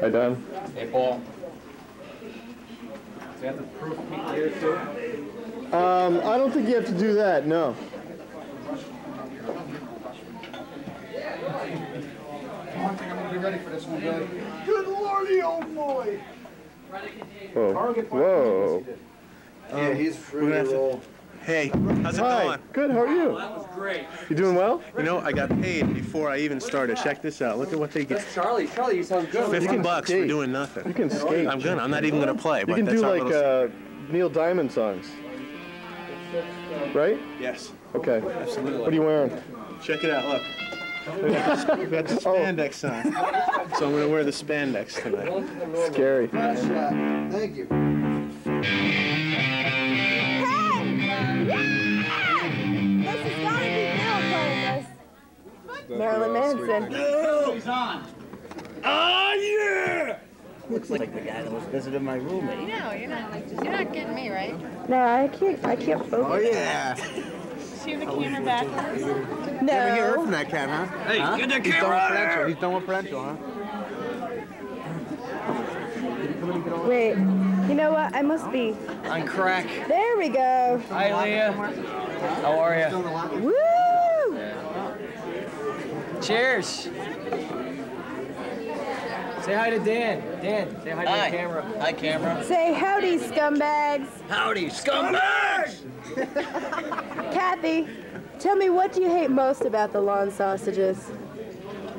Hi, Dan. Hey, Paul. Do you have the proof peek here, too? I don't think you have to do that, no. I think I'm going to be ready for this one, buddy. Good lordy, old boy! Whoa. Whoa. Yeah, he's free to roll. Hey, how's it going? Good, how are you? That was great. You doing well? You know, I got paid before I even started. Check this out. Look at what they get. That's Charlie. Charlie, you sound good. $50 for doing nothing. You can skate. I'm good. I'm not even going to play. You can do like Neil Diamond songs. Right? Yes. Okay. Absolutely. What are you wearing? Check it out. Look. We got the spandex on. So I'm going to wear the spandex tonight. Scary. Thank you. Marilyn Manson. Oh, he's on. Oh, yeah! Looks like the guy that was visiting my roommate. I know, you're not getting me, right? No, I can't focus. Oh, yeah. See the camera backwards? No. Never get hurt from that cat, huh? Hey, huh? Get the camera out of here! He's done with Prential, huh? Wait, you know what? I must be. On crack. There we go. Hi, Leah. How are you? Woo! Cheers. Say hi to Dan. Dan, say hi to the camera. Hi, camera. Say howdy, scumbags. Howdy, scumbags! Kathy, tell me, what do you hate most about the lawn sausages?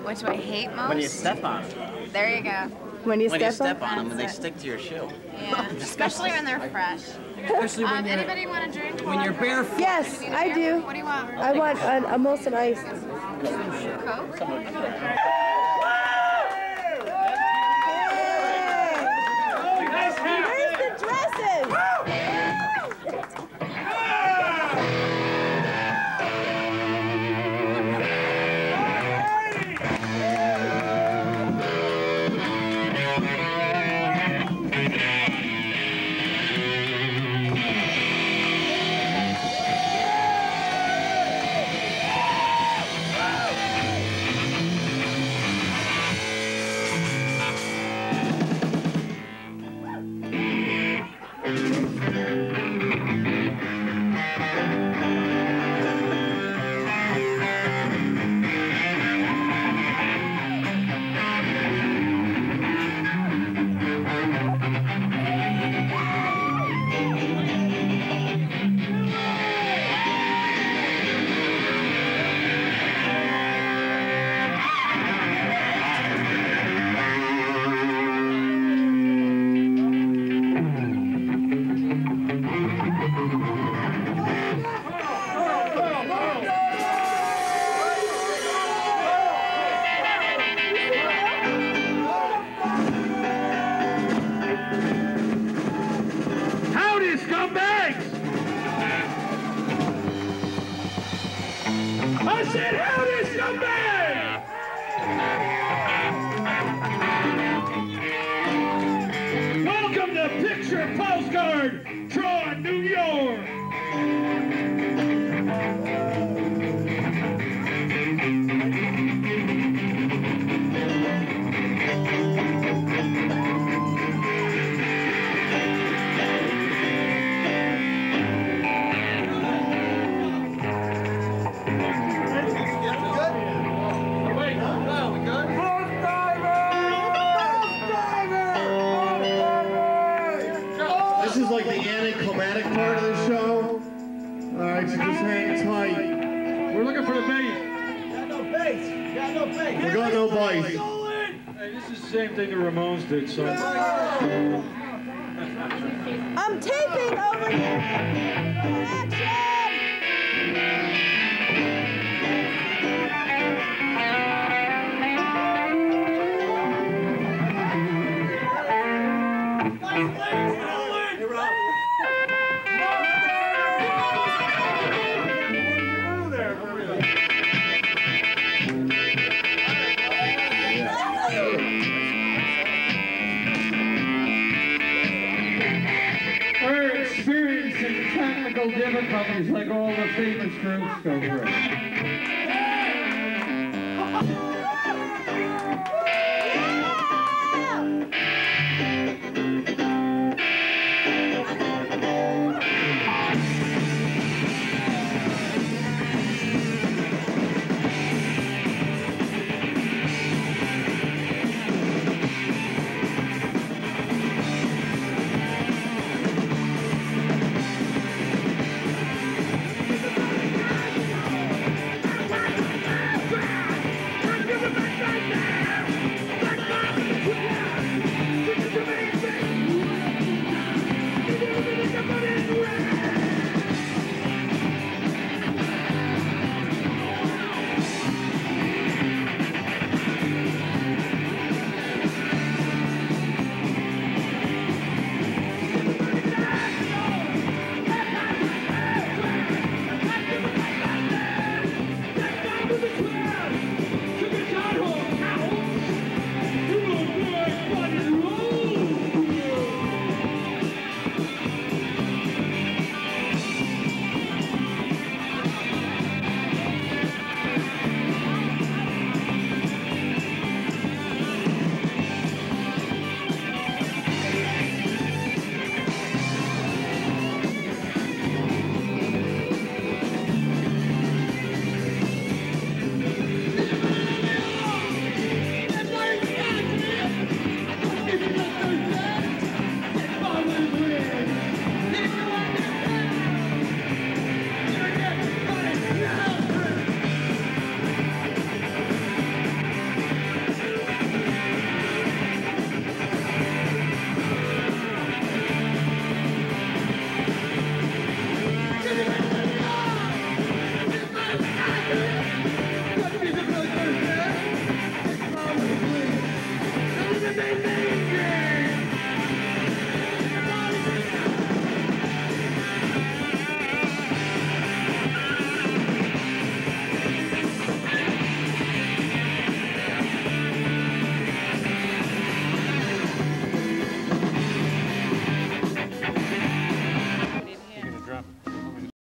What do I hate most? When you step on them. There you go. When you step on them and they stick to your shoe. Yeah, especially when they're fresh. Especially when anybody want to drink? When you're barefoot. Yes, I do. What do you want? I want a Molson Ice. Coke? Hey! Where's the dresses? Same thing the Ramones did, so. I'm taping over here. Difficulties like all the famous groups go through. Yeah.